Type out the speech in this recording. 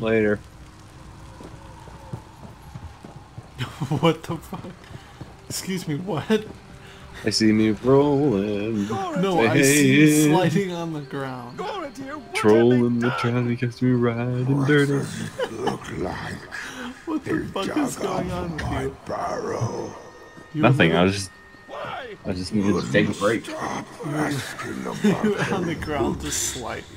Later. What the fuck? Excuse me, what? I see me rolling. No, I see you sliding on the ground. Trolling the traffic gets me riding dirty. Look like what the fuck is going on with you? Barrow. Nothing. I just needed to take a break. You on the ground just sliding.